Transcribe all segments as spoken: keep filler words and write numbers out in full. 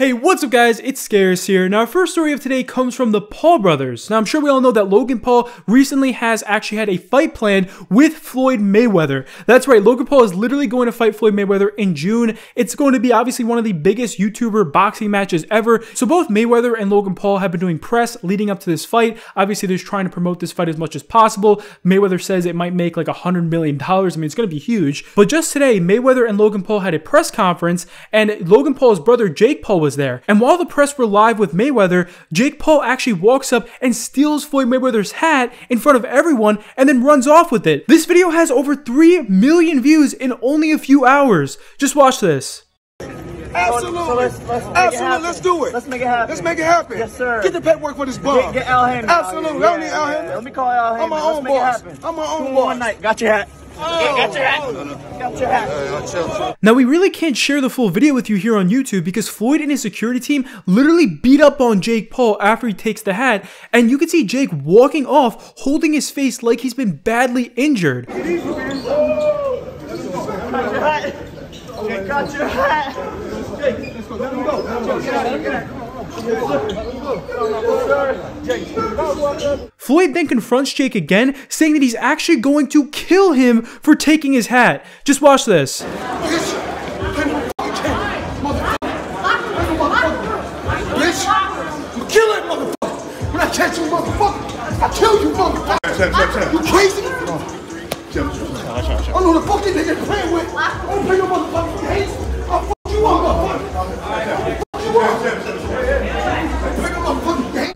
Hey, what's up guys, it's Scarce here. Now our first story of today comes from the Paul brothers. Now I'm sure we all know that Logan Paul recently has actually had a fight planned with Floyd Mayweather. That's right, Logan Paul is literally going to fight Floyd Mayweather in June. It's going to be obviously one of the biggest YouTuber boxing matches ever. So both Mayweather and Logan Paul have been doing press leading up to this fight. Obviously they're trying to promote this fight as much as possible. Mayweather says it might make like a hundred million dollars. I mean, it's going to be huge. But just today, Mayweather and Logan Paul had a press conference and Logan Paul's brother Jake Paul was there. And while the press were live with Mayweather, Jake Paul actually walks up and steals Floyd Mayweather's hat in front of everyone and then runs off with it. This video has over three million views in only a few hours. Just watch this. Absolutely. So let's, let's Absolutely. Let's do it. Let's make it happen. Let's make it happen. Yes, sir. Get the paperwork for this bum. Get, get Al Haymon. Absolutely. I don't need Al Haymon. Let me call Al Haymon. I'm my let's own boss. I'm my own Two boss. One night. Got your hat. Oh, got your hat. Got your hat. Now we really can't share the full video with you here on YouTube because Floyd and his security team literally beat up on Jake Paul after he takes the hat, and you can see Jake walking off holding his face like he's been badly injured. Got your hat. Jake, got your hat. Jake, let's go. Let him go. Get out. Get out. Floyd then confronts Jake again, saying that he's actually going to kill him for taking his hat. Just watch this. Kill it, motherfucker! When I catch you, motherfucker, I kill you, motherfucker! You crazy? I know the fuck this nigga playing with. I don't play no motherfucking hates. I'll fuck you up, motherfucker.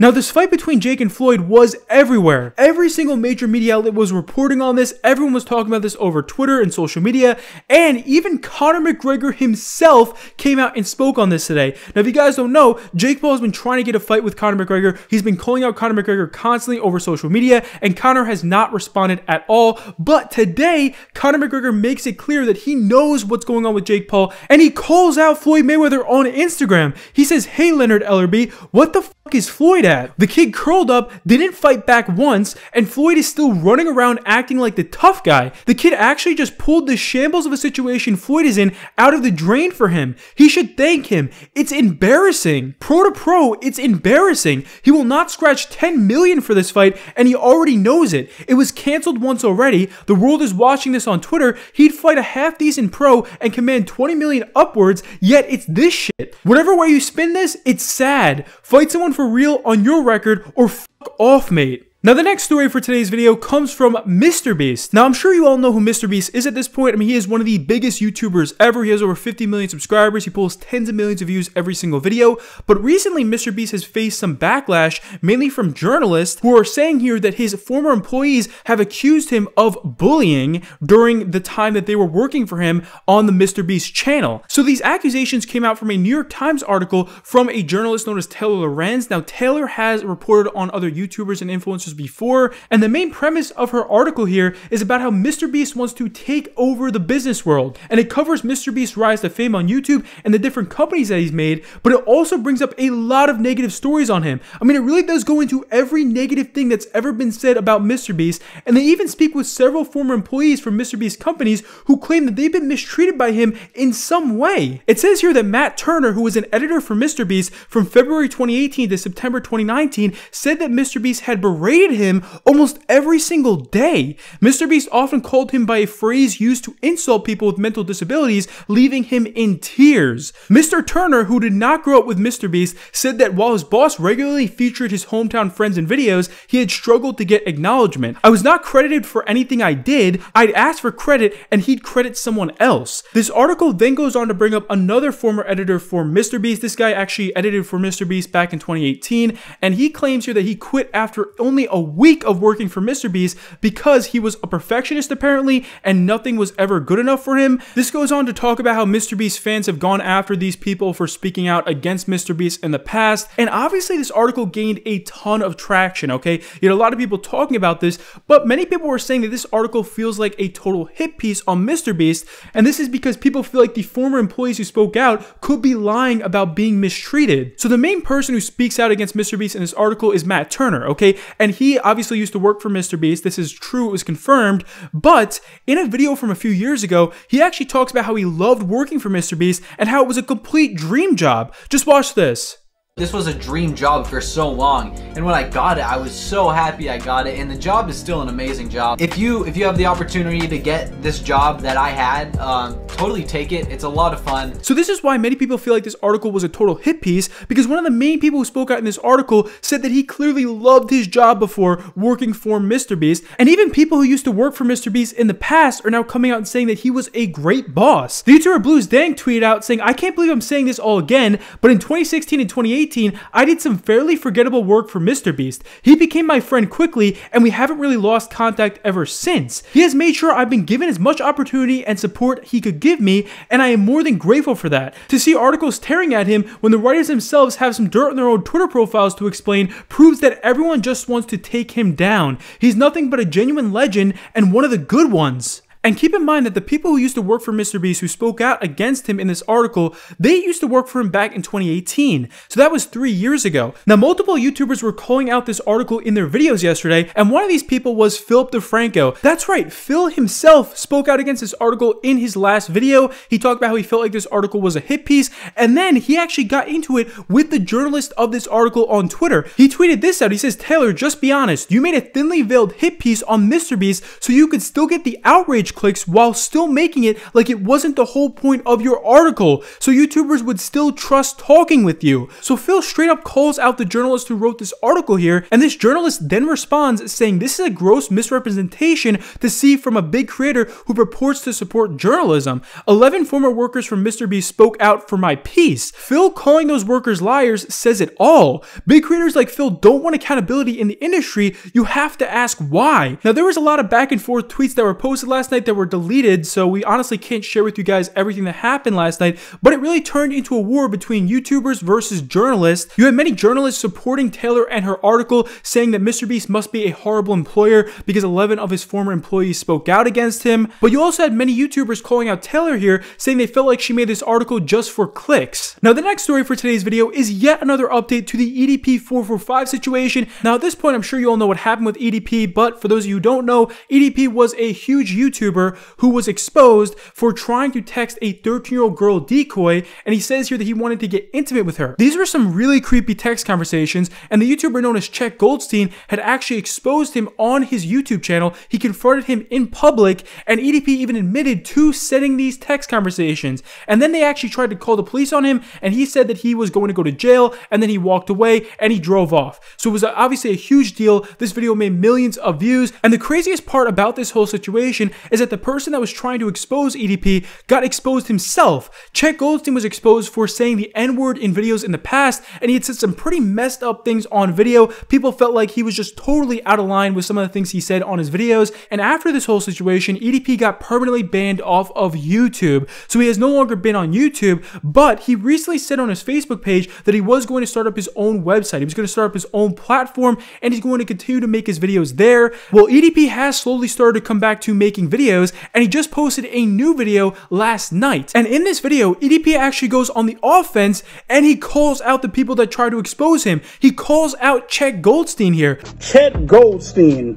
Now this fight between Jake and Floyd was everywhere. Every single major media outlet was reporting on this. Everyone was talking about this over Twitter and social media. And even Conor McGregor himself came out and spoke on this today. Now if you guys don't know, Jake Paul has been trying to get a fight with Conor McGregor. He's been calling out Conor McGregor constantly over social media, and Conor has not responded at all. But today, Conor McGregor makes it clear that he knows what's going on with Jake Paul, and he calls out Floyd Mayweather on Instagram. He says, "Hey Leonard Ellerbe, what the fuck is Floyd at?" The kid curled up, didn't fight back once, and Floyd is still running around acting like the tough guy. The kid actually just pulled the shambles of a situation Floyd is in out of the drain for him. He should thank him. It's embarrassing. Pro to pro, it's embarrassing. He will not scratch ten million dollars for this fight, and he already knows it. It was canceled once already. The world is watching this on Twitter. He'd fight a half-decent pro and command twenty million dollars upwards, yet it's this shit. Whatever way you spin this, it's sad. Fight someone for real on your record or f off, mate. Now the next story for today's video comes from MrBeast. Now I'm sure you all know who MrBeast is at this point. I mean, he is one of the biggest YouTubers ever. He has over fifty million subscribers. He pulls tens of millions of views every single video. But recently MrBeast has faced some backlash, mainly from journalists who are saying here that his former employees have accused him of bullying during the time that they were working for him on the MrBeast channel. So these accusations came out from a New York Times article from a journalist known as Taylor Lorenz. Now Taylor has reported on other YouTubers and influencers before, and the main premise of her article here is about how MrBeast wants to take over the business world, and it covers MrBeast's rise to fame on YouTube and the different companies that he's made, but it also brings up a lot of negative stories on him. I mean, it really does go into every negative thing that's ever been said about MrBeast, and they even speak with several former employees from MrBeast companies who claim that they've been mistreated by him in some way. It says here that Matt Turner, who was an editor for MrBeast from February twenty eighteen to September twenty nineteen, said that MrBeast had berated him almost every single day. MrBeast often called him by a phrase used to insult people with mental disabilities, leaving him in tears. Mister Turner, who did not grow up with MrBeast, said that while his boss regularly featured his hometown friends in videos, he had struggled to get acknowledgement. "I was not credited for anything I did. I'd ask for credit and he'd credit someone else." This article then goes on to bring up another former editor for MrBeast. This guy actually edited for MrBeast back in twenty eighteen, and he claims here that he quit after only a week of working for MrBeast because he was a perfectionist apparently, and nothing was ever good enough for him. This goes on to talk about how MrBeast fans have gone after these people for speaking out against MrBeast in the past, and obviously this article gained a ton of traction, okay? You had a lot of people talking about this, but many people were saying that this article feels like a total hit piece on MrBeast, and this is because people feel like the former employees who spoke out could be lying about being mistreated. So the main person who speaks out against MrBeast in this article is Matt Turner, okay? And he obviously used to work for MrBeast. This is true, it was confirmed, but in a video from a few years ago, he actually talks about how he loved working for MrBeast and how it was a complete dream job. Just watch this. This was a dream job for so long, and when I got it, I was so happy I got it, and the job is still an amazing job. If you if you have the opportunity to get this job that I had, um, totally take it. It's a lot of fun. So this is why many people feel like this article was a total hit piece, because one of the main people who spoke out in this article said that he clearly loved his job before working for MrBeast, and even people who used to work for MrBeast in the past are now coming out and saying that he was a great boss. The YouTuber Blues Dang tweeted out saying, "I can't believe I'm saying this all again, but in twenty sixteen and twenty eighteen, I did some fairly forgettable work for MrBeast. He became my friend quickly, and we haven't really lost contact ever since. He has made sure I've been given as much opportunity and support he could give me, and I am more than grateful for that." To see articles tearing at him when the writers themselves have some dirt on their own Twitter profiles to explain proves that everyone just wants to take him down. He's nothing but a genuine legend and one of the good ones. And keep in mind that the people who used to work for MrBeast who spoke out against him in this article, they used to work for him back in twenty eighteen. So that was three years ago. Now, multiple YouTubers were calling out this article in their videos yesterday, and one of these people was Philip DeFranco. That's right, Phil himself spoke out against this article in his last video. He talked about how he felt like this article was a hit piece, and then he actually got into it with the journalist of this article on Twitter. He tweeted this out. He says, "Taylor, just be honest. You made a thinly veiled hit piece on MrBeast so you could still get the outrage clicks while still making it like it wasn't the whole point of your article, so YouTubers would still trust talking with you." So Phil straight up calls out the journalist who wrote this article here, and this journalist then responds saying this is a gross misrepresentation to see from a big creator who purports to support journalism. eleven former workers from MrBeast spoke out for my piece. Phil calling those workers liars says it all. Big creators like Phil don't want accountability in the industry. You have to ask why. Now, there was a lot of back and forth tweets that were posted last night that were deleted, so we honestly can't share with you guys everything that happened last night, but it really turned into a war between YouTubers versus journalists. You had many journalists supporting Taylor and her article, saying that MrBeast must be a horrible employer because eleven of his former employees spoke out against him, but you also had many YouTubers calling out Taylor here, saying they felt like she made this article just for clicks. Now, the next story for today's video is yet another update to the E D P four forty-five situation. Now, at this point, I'm sure you all know what happened with E D P, but for those of you who don't know, E D P was a huge YouTuber who was exposed for trying to text a thirteen year old girl decoy, and he says here that he wanted to get intimate with her. These were some really creepy text conversations, and the YouTuber known as Chuck Goldstein had actually exposed him on his YouTube channel. He confronted him in public, and E D P even admitted to sending these text conversations, and then they actually tried to call the police on him, and he said that he was going to go to jail, and then he walked away and he drove off. So it was obviously a huge deal. This video made millions of views, and the craziest part about this whole situation is that That the person that was trying to expose E D P got exposed himself. Chuck Goldstein was exposed for saying the N word in videos in the past, and he had said some pretty messed up things on video. People felt like he was just totally out of line with some of the things he said on his videos, and after this whole situation, E D P got permanently banned off of YouTube. So he has no longer been on YouTube, but he recently said on his Facebook page that he was going to start up his own website. He was going to start up his own platform, and he's going to continue to make his videos there. Well, E D P has slowly started to come back to making videos, and he just posted a new video last night. And in this video, E D P actually goes on the offense, and he calls out the people that try to expose him. He calls out Chuck Goldstein here. Chuck Goldstein,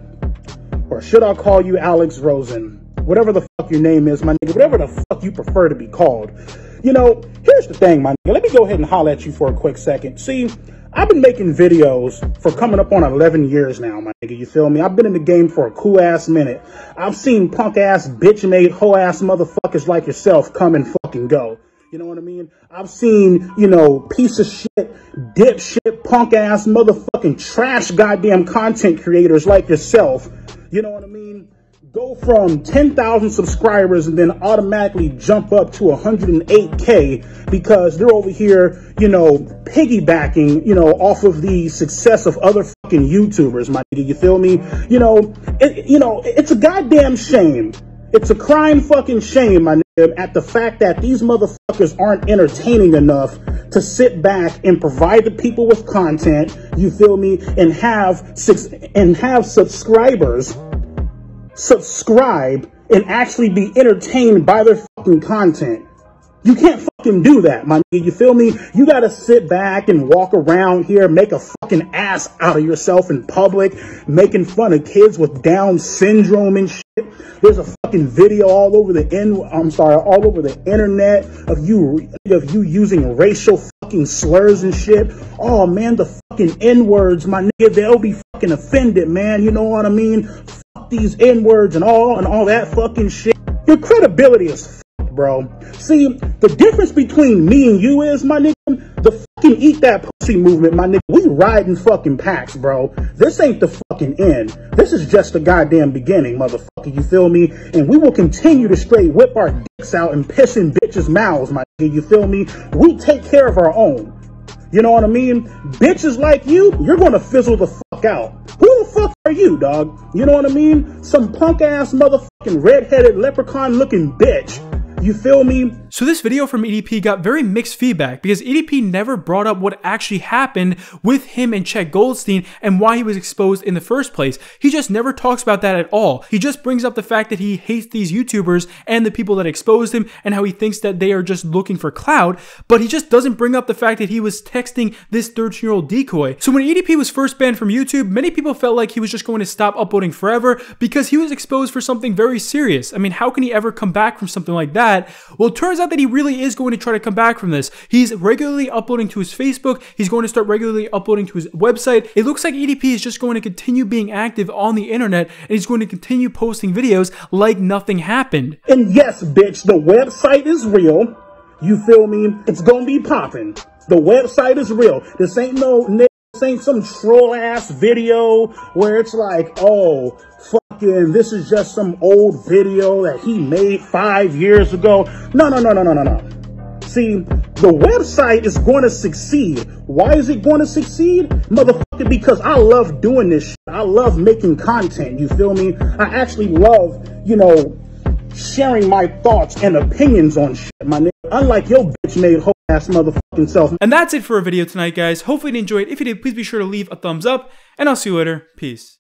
or should I call you Alex Rosen? Whatever the fuck your name is, my nigga, whatever the fuck you prefer to be called. You know, here's the thing, my nigga. Let me go ahead and holler at you for a quick second. See, I've been making videos for coming up on eleven years now, my nigga, you feel me? I've been in the game for a cool ass minute. I've seen punk ass, bitch made, hoe ass motherfuckers like yourself come and fucking go. You know what I mean? I've seen, you know, piece of shit, dipshit, punk ass motherfucking trash goddamn content creators like yourself. You know what I mean? Go from ten thousand subscribers and then automatically jump up to one hundred eight K because they're over here, you know, piggybacking, you know, off of the success of other fucking YouTubers, my nigga, you feel me? You know, it, you know, it's a goddamn shame. It's a crying fucking shame, my nigga, at the fact that these motherfuckers aren't entertaining enough to sit back and provide the people with content, you feel me, and have six and have subscribers subscribe and actually be entertained by their fucking content. You can't fucking do that, my nigga. You feel me? You gotta sit back and walk around here, make a fucking ass out of yourself in public, making fun of kids with Down syndrome and shit. There's a fucking video all over the in I'm sorry, all over the internet of you of you using racial fucking slurs and shit. Oh man, the fucking N-words, my nigga, they'll be fucking offended, man. You know what I mean? Fuck these N-words and all and all that fucking shit. Your credibility is bro. See, the difference between me and you is, my nigga, the fucking eat that pussy movement, my nigga. We riding fucking packs, bro. This ain't the fucking end. This is just the goddamn beginning, motherfucker. You feel me? And we will continue to straight whip our dicks out and piss in bitches' mouths, my nigga. You feel me? We take care of our own. You know what I mean? Bitches like you, you're gonna fizzle the fuck out. Who the fuck are you, dog? You know what I mean? Some punk ass motherfucking red-headed leprechaun looking bitch. You feel me? So this video from E D P got very mixed feedback because E D P never brought up what actually happened with him and Chuck Goldstein and why he was exposed in the first place. He just never talks about that at all. He just brings up the fact that he hates these YouTubers and the people that exposed him and how he thinks that they are just looking for clout, but he just doesn't bring up the fact that he was texting this thirteen-year-old decoy. So when E D P was first banned from YouTube, many people felt like he was just going to stop uploading forever because he was exposed for something very serious. I mean, how can he ever come back from something like that? Well, it turns out that he really is going to try to come back from this. He's regularly uploading to his Facebook. He's going to start regularly uploading to his website. It looks like E D P is just going to continue being active on the internet, and he's going to continue posting videos like nothing happened. And yes, bitch, the website is real. You feel me? It's gonna be popping. The website is real. This ain't no this ain't some troll ass video where it's like, oh, fuck. And this is just some old video that he made five years ago. No, no, no, no, no, no, no. See, the website is going to succeed. Why is it going to succeed? Motherfucker, because I love doing this shit. I love making content, you feel me? I actually love, you know, sharing my thoughts and opinions on shit, my nigga. Unlike your bitch-made ho-ass motherfucking self. And that's it for a video tonight, guys. Hopefully you enjoyed. If you did, please be sure to leave a thumbs up. And I'll see you later. Peace.